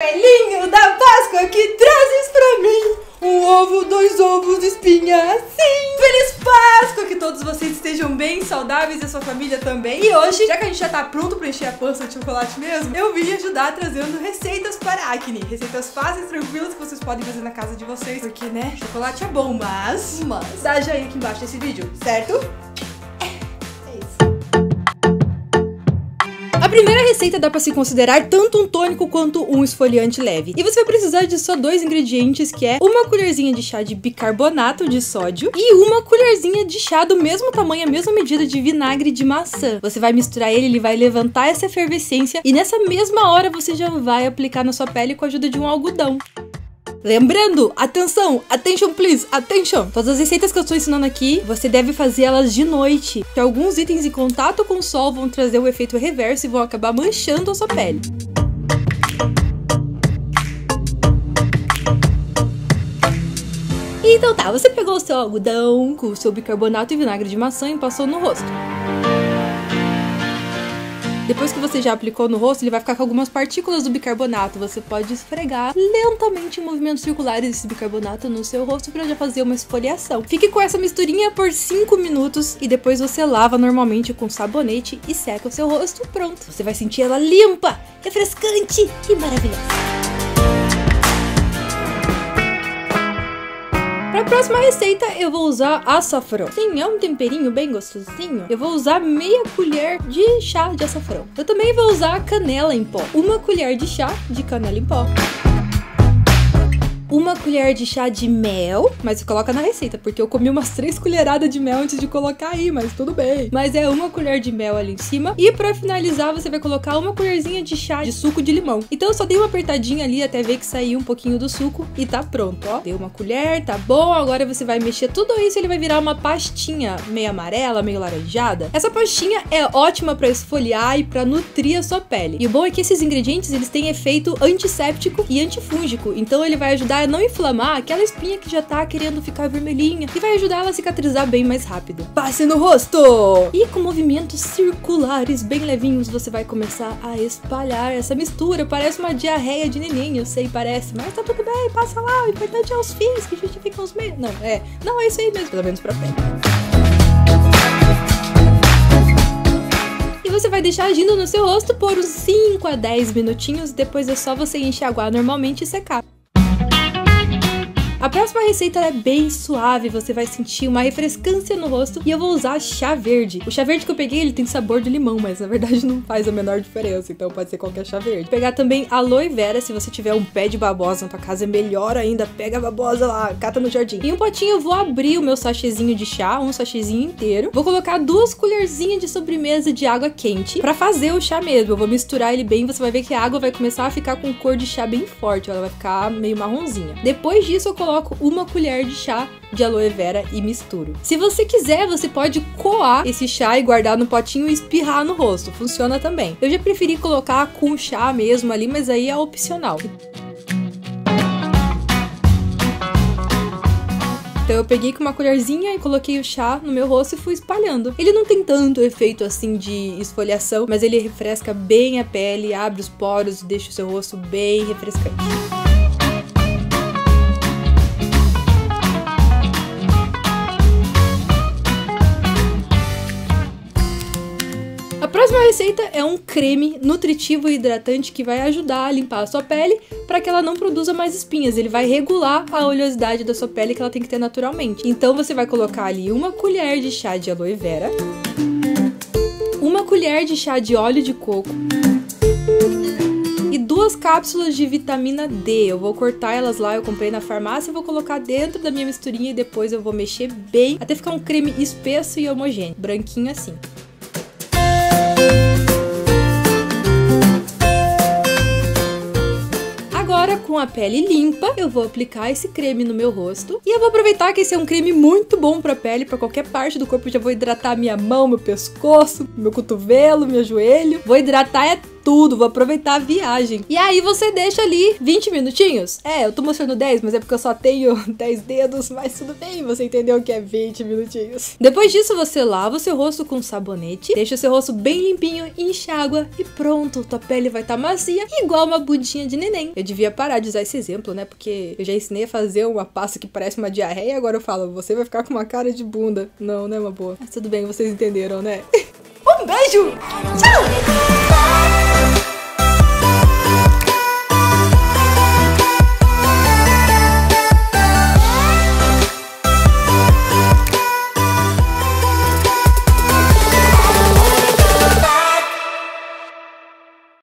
Coelhinho da Páscoa que trazes pra mim um ovo, dois ovos, espinha assim. Feliz Páscoa, que todos vocês estejam bem, saudáveis e a sua família também. E hoje, já que a gente já tá pronto pra encher a pança de chocolate mesmo, eu vim ajudar trazendo receitas para acne. Receitas fáceis, tranquilas, que vocês podem fazer na casa de vocês. Porque, né, chocolate é bom, mas dá joinha aqui embaixo desse vídeo, certo? A primeira receita dá pra se considerar tanto um tônico quanto um esfoliante leve. E você vai precisar de só dois ingredientes, que é uma colherzinha de chá de bicarbonato de sódio e uma colherzinha de chá do mesmo tamanho, a mesma medida de vinagre de maçã. Você vai misturar ele, ele vai levantar essa efervescência e nessa mesma hora você já vai aplicar na sua pele com a ajuda de um algodão. Lembrando, atenção, attention please, attention! Todas as receitas que eu estou ensinando aqui, você deve fazer elas de noite, porque alguns itens em contato com o sol vão trazer o efeito reverso e vão acabar manchando a sua pele. Então tá, você pegou o seu algodão com o seu bicarbonato e vinagre de maçã e passou no rosto. Depois que você já aplicou no rosto, ele vai ficar com algumas partículas do bicarbonato. Você pode esfregar lentamente em movimentos circulares esse bicarbonato no seu rosto para já fazer uma esfoliação. Fique com essa misturinha por 5 minutos e depois você lava normalmente com sabonete e seca o seu rosto. Pronto! Você vai sentir ela limpa, refrescante e maravilhosa. Para a próxima receita, eu vou usar açafrão. Sim, é um temperinho bem gostosinho. Eu vou usar meia colher de chá de açafrão. Eu também vou usar canela em pó. Uma colher de chá de canela em pó. Uma colher de chá de mel, mas coloca na receita, porque eu comi umas 3 colheradas de mel antes de colocar aí, mas tudo bem. Mas é uma colher de mel ali em cima. E pra finalizar, você vai colocar uma colherzinha de chá de suco de limão. Então eu só dei uma apertadinha ali até ver que saiu um pouquinho do suco e tá pronto, ó. Deu uma colher, tá bom. Agora você vai mexer tudo isso e ele vai virar uma pastinha meio amarela, meio laranjada. Essa pastinha é ótima pra esfoliar e pra nutrir a sua pele. E o bom é que esses ingredientes, eles têm efeito antisséptico e antifúngico. Então ele vai ajudar a não inflamar aquela espinha que já tá querendo ficar vermelhinha e vai ajudar ela a cicatrizar bem mais rápido. Passe no rosto! E com movimentos circulares bem levinhos você vai começar a espalhar essa mistura. Parece uma diarreia de neném, eu sei, parece, mas tá tudo bem, passa lá, o importante é os fins que justificam os meios. Não, é isso aí mesmo, pelo menos pra frente. Você vai deixar agindo no seu rosto por uns 5 a 10 minutinhos, depois é só você enxaguar normalmente e secar. A próxima receita é bem suave, você vai sentir uma refrescância no rosto e eu vou usar chá verde. O chá verde que eu peguei, ele tem sabor de limão, mas na verdade não faz a menor diferença, então pode ser qualquer chá verde. Vou pegar também aloe vera, se você tiver um pé de babosa na tua casa é melhor ainda, pega a babosa lá, cata no jardim. Em um potinho eu vou abrir o meu sachêzinho de chá, um sachêzinho inteiro, vou colocar 2 colherzinhas de sobremesa de água quente pra fazer o chá mesmo. Eu vou misturar ele bem, você vai ver que a água vai começar a ficar com cor de chá bem forte, ela vai ficar meio marronzinha. Depois disso eu coloco uma colher de chá de aloe vera e misturo. Se você quiser, você pode coar esse chá e guardar no potinho e espirrar no rosto. Funciona também. Eu já preferi colocar com chá mesmo ali, mas aí é opcional. Então eu peguei com uma colherzinha e coloquei o chá no meu rosto e fui espalhando. Ele não tem tanto efeito assim de esfoliação, mas ele refresca bem a pele, abre os poros e deixa o seu rosto bem refrescante. A próxima receita é um creme nutritivo e hidratante que vai ajudar a limpar a sua pele para que ela não produza mais espinhas. Ele vai regular a oleosidade da sua pele que ela tem que ter naturalmente. Então você vai colocar ali uma colher de chá de aloe vera, uma colher de chá de óleo de coco e 2 cápsulas de vitamina D. Eu vou cortar elas lá, eu comprei na farmácia, vou colocar dentro da minha misturinha e depois eu vou mexer bem até ficar um creme espesso e homogêneo, branquinho assim. Com a pele limpa, eu vou aplicar esse creme no meu rosto. E eu vou aproveitar que esse é um creme muito bom pra pele, pra qualquer parte do corpo. Eu já vou hidratar minha mão, meu pescoço, meu cotovelo, meu joelho. Vou hidratar é tudo, vou aproveitar a viagem. E aí você deixa ali 20 minutinhos. É, eu tô mostrando 10, mas é porque eu só tenho 10 dedos, mas tudo bem, você entendeu que é 20 minutinhos. Depois disso, você lava o seu rosto com sabonete, deixa o seu rosto bem limpinho, enxágua e pronto, tua pele vai estar macia, igual uma budinha de neném. Eu devia parar de usar esse exemplo, né, porque eu já ensinei a fazer uma pasta que parece uma diarreia e agora eu falo, você vai ficar com uma cara de bunda. Não, não é uma boa. Mas tudo bem, vocês entenderam, né? Um beijo! Tchau!